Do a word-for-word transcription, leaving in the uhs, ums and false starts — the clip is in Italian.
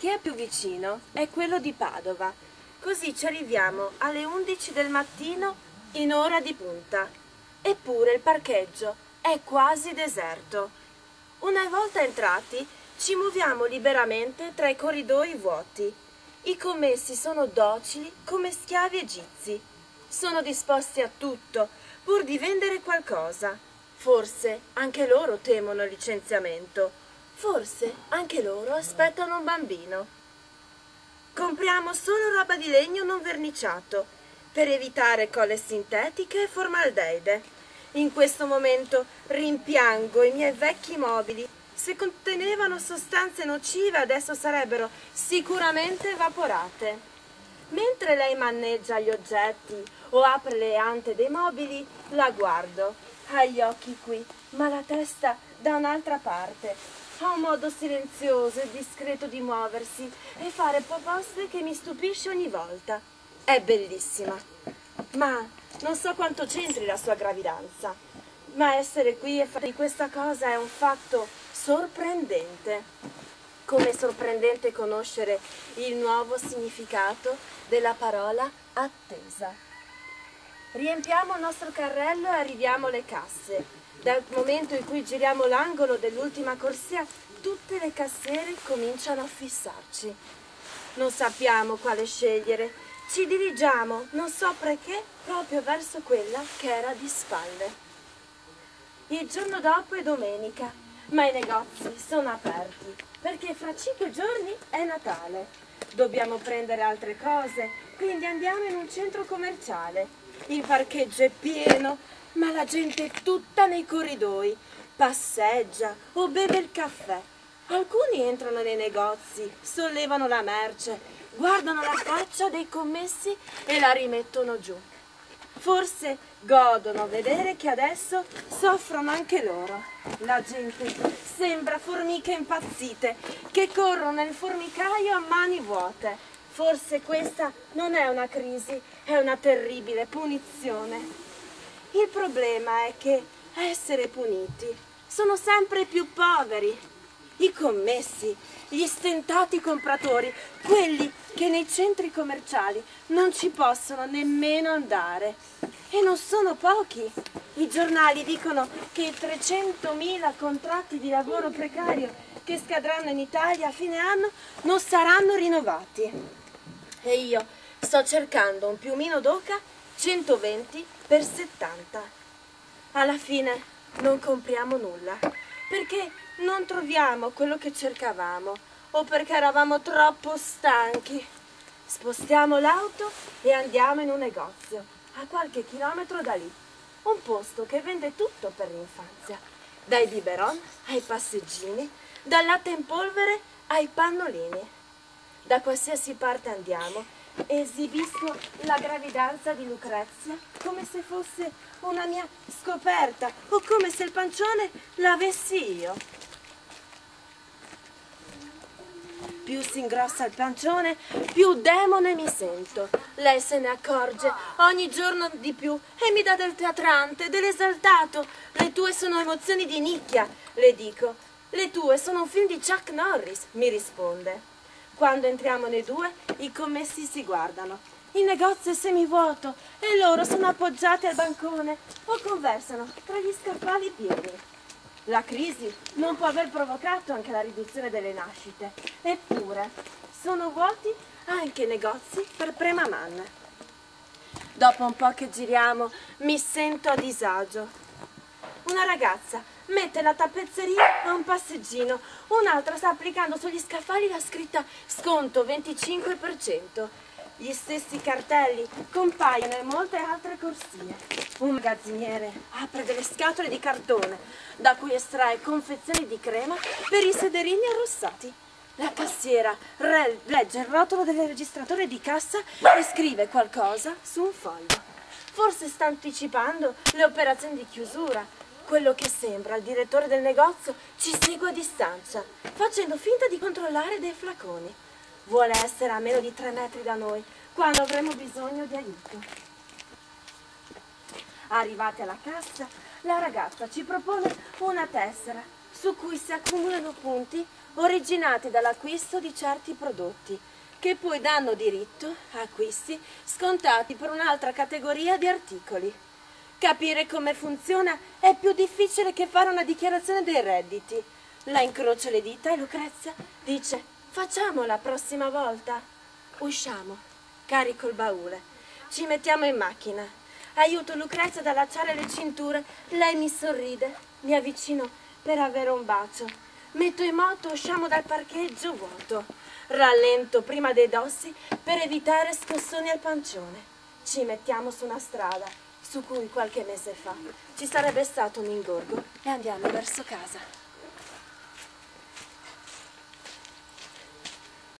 L'Ikea più vicino è quello di Padova, così ci arriviamo alle undici del mattino in ora di punta. Eppure il parcheggio è quasi deserto. Una volta entrati ci muoviamo liberamente tra i corridoi vuoti. I commessi sono docili come schiavi egizi. Sono disposti a tutto pur di vendere qualcosa. Forse anche loro temono il licenziamento. Forse anche loro aspettano un bambino. Compriamo solo roba di legno non verniciato per evitare colle sintetiche e formaldeide. In questo momento rimpiango i miei vecchi mobili. Se contenevano sostanze nocive adesso sarebbero sicuramente evaporate. Mentre lei maneggia gli oggetti o apre le ante dei mobili, la guardo. Ha gli occhi qui, ma la testa da un'altra parte. Ha un modo silenzioso e discreto di muoversi e fare proposte che mi stupisce ogni volta. È bellissima, ma non so quanto c'entri la sua gravidanza. Ma essere qui e fare questa cosa è un fatto sorprendente. Come sorprendente conoscere il nuovo significato della parola attesa. Riempiamo il nostro carrello e arriviamo alle casse. Dal momento in cui giriamo l'angolo dell'ultima corsia, tutte le cassiere cominciano a fissarci. Non sappiamo quale scegliere. Ci dirigiamo, non so perché, proprio verso quella che era di spalle. Il giorno dopo è domenica, ma i negozi sono aperti, perché fra cinque giorni è Natale. Dobbiamo prendere altre cose, quindi andiamo in un centro commerciale. Il parcheggio è pieno, ma la gente è tutta nei corridoi, passeggia o beve il caffè. Alcuni entrano nei negozi, sollevano la merce, guardano la faccia dei commessi e la rimettono giù. Forse godono vedere che adesso soffrono anche loro. La gente sembra formiche impazzite che corrono nel formicaio a mani vuote. Forse questa non è una crisi, è una terribile punizione. Il problema è che a essere puniti sono sempre i più poveri, i commessi, gli stentati compratori, quelli che nei centri commerciali non ci possono nemmeno andare. E non sono pochi. I giornali dicono che i trecentomila contratti di lavoro precario che scadranno in Italia a fine anno non saranno rinnovati. E io sto cercando un piumino d'oca centoventi per settanta. Alla fine non compriamo nulla perché non troviamo quello che cercavamo o perché eravamo troppo stanchi. Spostiamo l'auto e andiamo in un negozio a qualche chilometro da lì, un posto che vende tutto per l'infanzia, dai biberon ai passeggini, dal latte in polvere ai pannolini. Da qualsiasi parte andiamo esibisco la gravidanza di Lucrezia come se fosse una mia scoperta o come se il pancione l'avessi io. Più si ingrossa il pancione, più demone mi sento. Lei se ne accorge ogni giorno di più e mi dà del teatrante, dell'esaltato. Le tue sono emozioni di nicchia, le dico. Le tue sono un film di Chuck Norris, mi risponde. Quando entriamo nei due, i commessi si guardano. Il negozio è semivuoto e loro sono appoggiati al bancone o conversano tra gli scaffali pieni. La crisi non può aver provocato anche la riduzione delle nascite. Eppure, sono vuoti anche i negozi per premaman. Dopo un po' che giriamo, mi sento a disagio. Una ragazza mette la tappezzeria a un passeggino, un'altra sta applicando sugli scaffali la scritta sconto venticinque per cento. Gli stessi cartelli compaiono in molte altre corsie. Un magazziniere apre delle scatole di cartone da cui estrae confezioni di crema per i sederini arrossati. La cassiera legge il rotolo del registratore di cassa e scrive qualcosa su un foglio. Forse sta anticipando le operazioni di chiusura. Quello che sembra, il direttore del negozio ci segue a distanza, facendo finta di controllare dei flaconi. Vuole essere a meno di tre metri da noi, quando avremo bisogno di aiuto. Arrivati alla cassa, la ragazza ci propone una tessera su cui si accumulano punti originati dall'acquisto di certi prodotti, che poi danno diritto a acquisti scontati per un'altra categoria di articoli. Capire come funziona è più difficile che fare una dichiarazione dei redditi. La incrocio le dita e Lucrezia dice: facciamo la prossima volta. Usciamo, carico il baule, ci mettiamo in macchina. Aiuto Lucrezia ad allacciare le cinture, lei mi sorride, mi avvicino per avere un bacio. Metto in moto, usciamo dal parcheggio vuoto. Rallento prima dei dossi per evitare scossoni al pancione. Ci mettiamo su una strada su cui qualche mese fa ci sarebbe stato un ingorgo e andiamo verso casa.